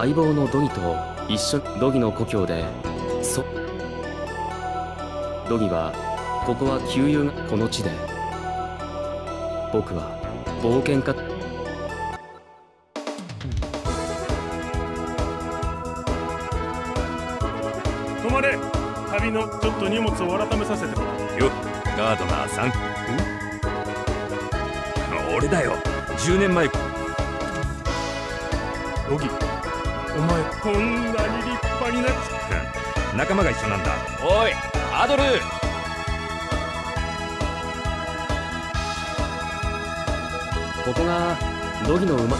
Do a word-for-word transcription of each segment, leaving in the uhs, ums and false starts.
相棒のドギと一緒。ドギの故郷でそドギはここは旧友がこの地で僕は冒険家。止まれ。旅のちょっと荷物を改めさせてよ。ガードナーさん、俺だよ。じゅうねんまえドギ、お前こんなに立派になっ仲間が一緒なんだ。おいアドル、ここがドギの馬。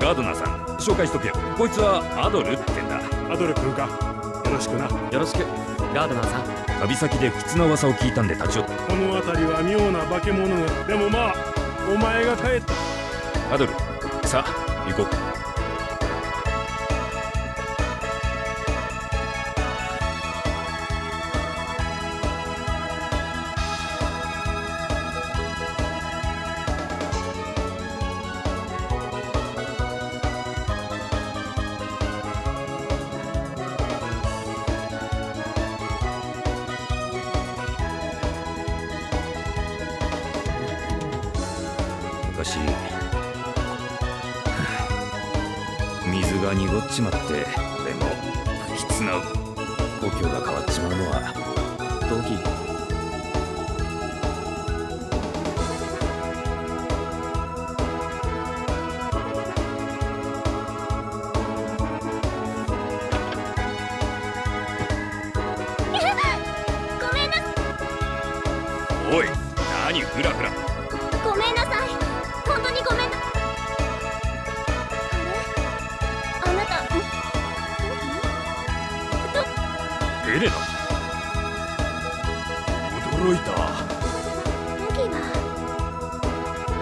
ガードナーさん紹介しとけよ。こいつはアドルってんだ。アドル君か、よろしくな。よろしくガードナーさん。旅先で不吉な噂を聞いたんで立ち寄った。この辺りは妙な化け物が。でもまあお前が帰った。アドルさあ行こう。昔水が濁っちまって、でも不吉な故郷が変わっちまうのはドギ。ごめんなさい。おい何フラフラ。ごめんなさい。本当にごめんな。あれあなたエレナ、驚いた。ドギは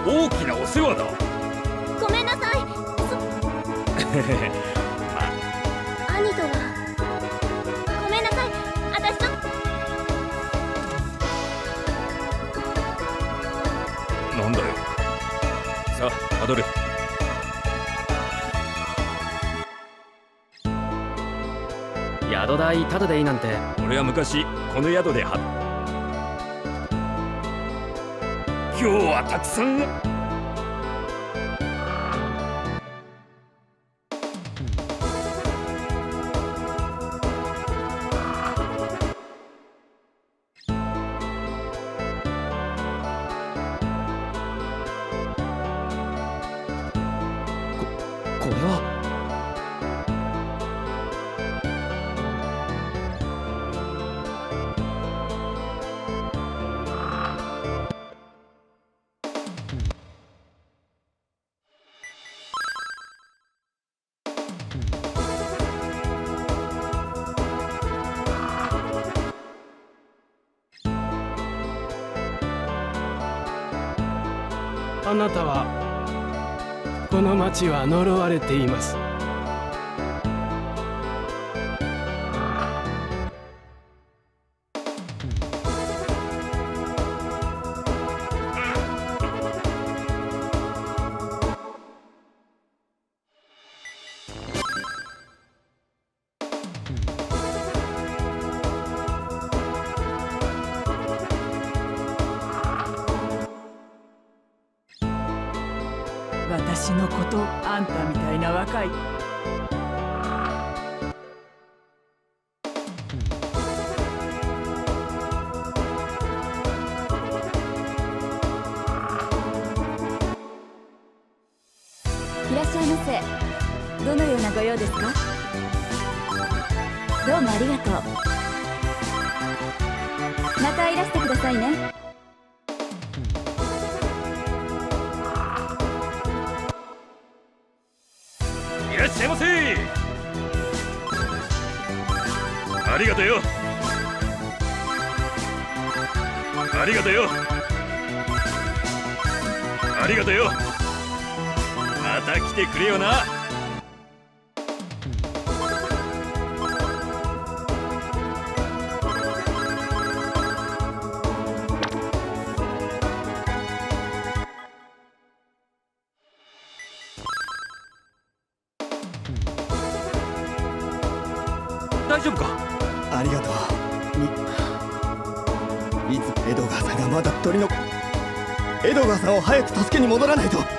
大きなお世話だ。ごめんなさい。まあ、兄とはごめんなさい。私となんだよ。さあ、アドル。宿代タダでいいなんて。俺は昔この宿では今日はたくさん。これはあなたは。この町は呪われています。私のこと、あんたみたいな若い。いらっしゃいませ。どのようなご用ですか。どうもありがとう。またいらしてくださいね。いらっしゃいませ。ありがとよ。ありがとよ。ありがとよ。また来てくれよな。Hmm. 丈夫か？ありがとう。いつエドガーさんがまだ鳥のエドガーさんを早く助けに戻らないと。助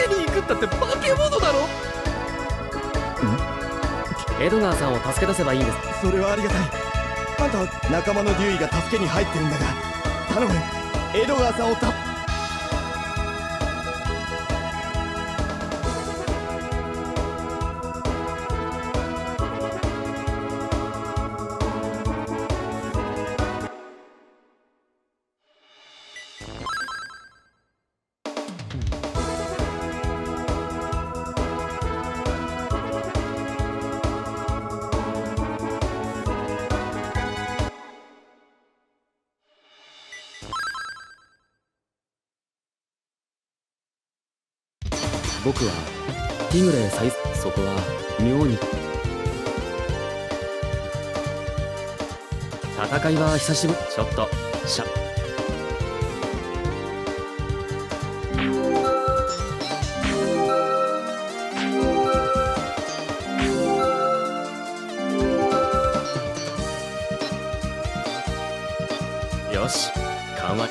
けに行くったって化け物だろ。ん？エドガーさんを助け出せばいいんです。それはありがたい。あんたは仲間のデューイが助けに入ってるんだが、頼む、エドガーさんを助け僕はティグレー最そこは妙に戦いは久しぶり。ちょっとしゃよし緩和。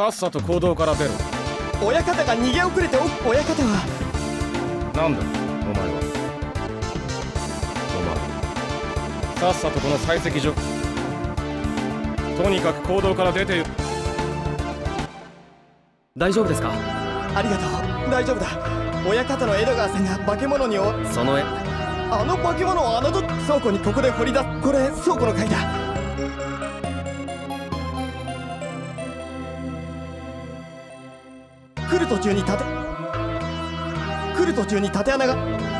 さっさと行動から出ろ。親方が逃げ遅れてお親方はなんだお前は。お前さっさとこの採石所、とにかく行動から出て。大丈夫ですか？ありがとう、大丈夫だ。親方のエドガーさんが化け物におその絵あの化け物を侮って倉庫にここで掘り出す。これ倉庫の階だ。来る途中に立て来る途中に縦穴が。